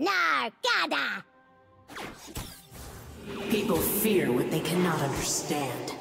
Nargada! People fear what they cannot understand.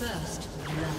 First blood.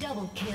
Double kill.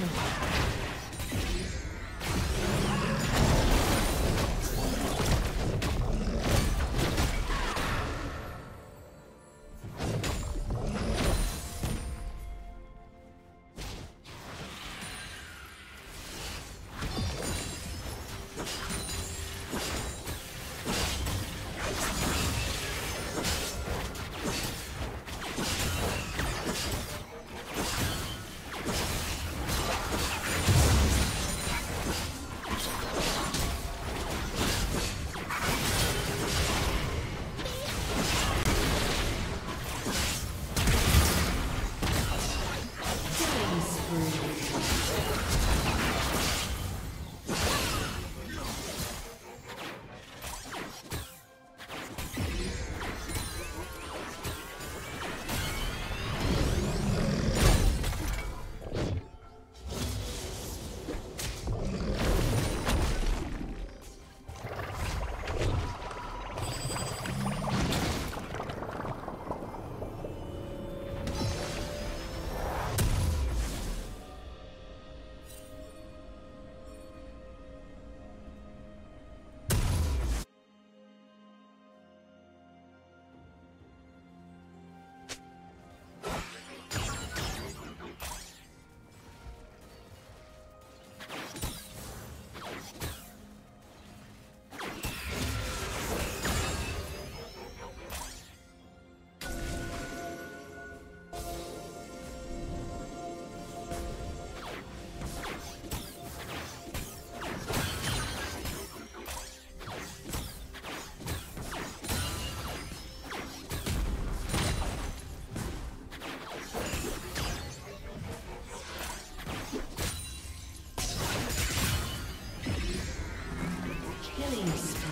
Killing spree.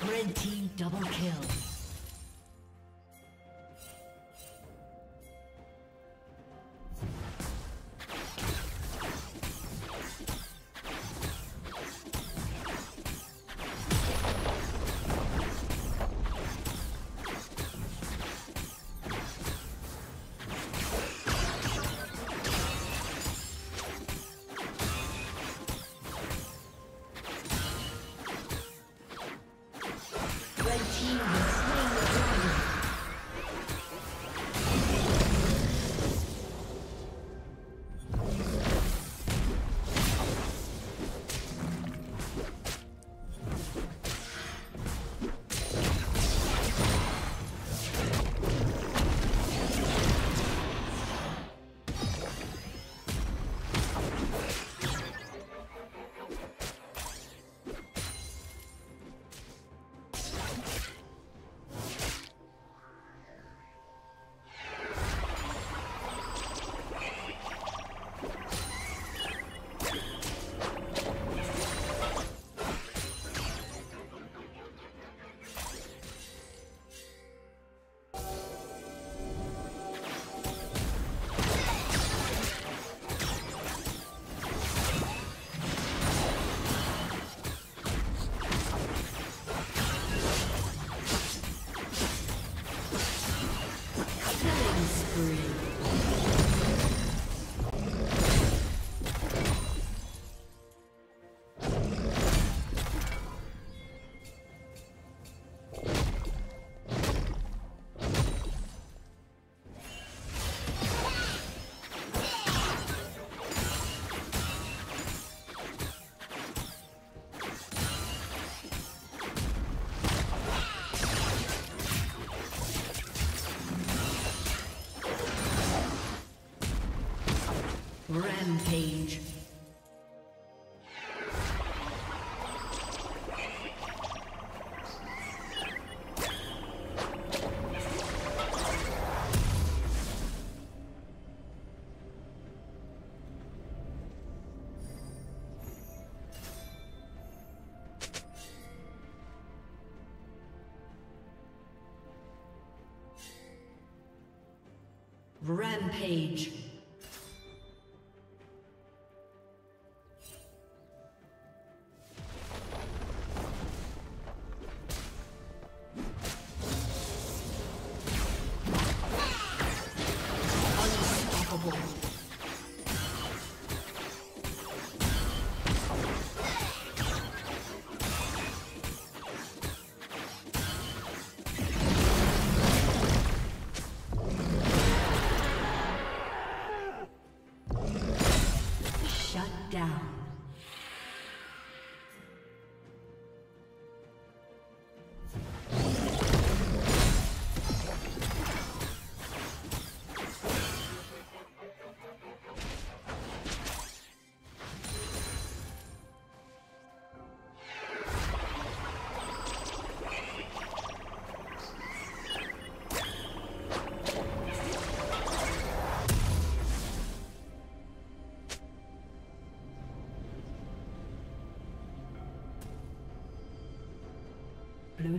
Red team double kill. Rampage. Rampage. Blue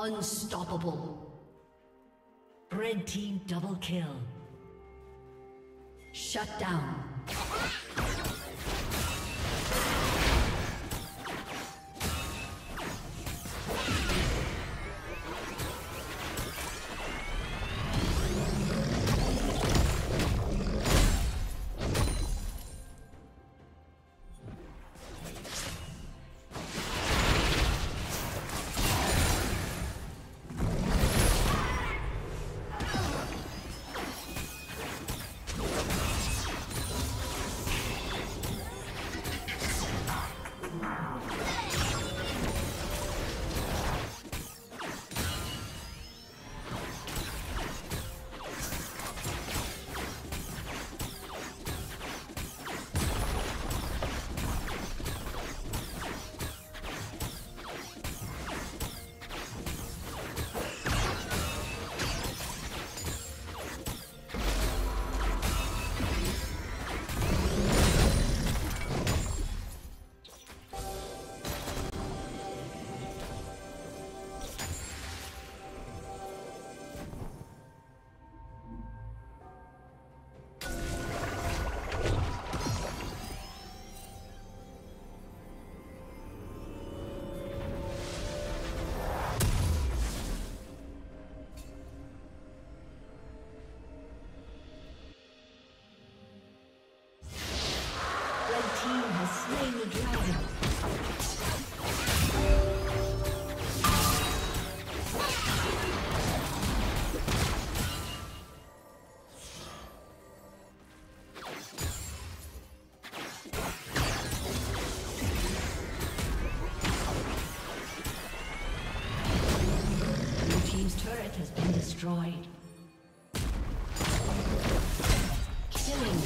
Unstoppable. Red team double kill. Shut down. Destroyed. Killing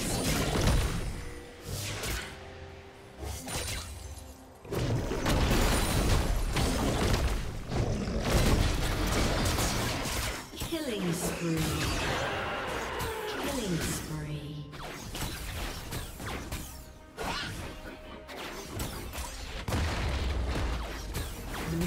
spree. Blue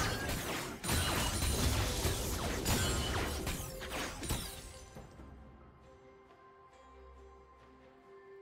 Blue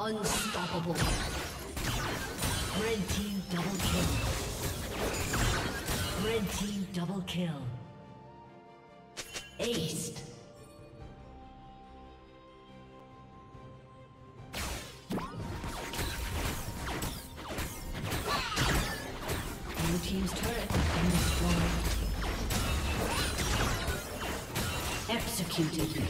Unstoppable. Red team double kill. Red team double kill. Aced. Blue team's turret and destroyed. Executed.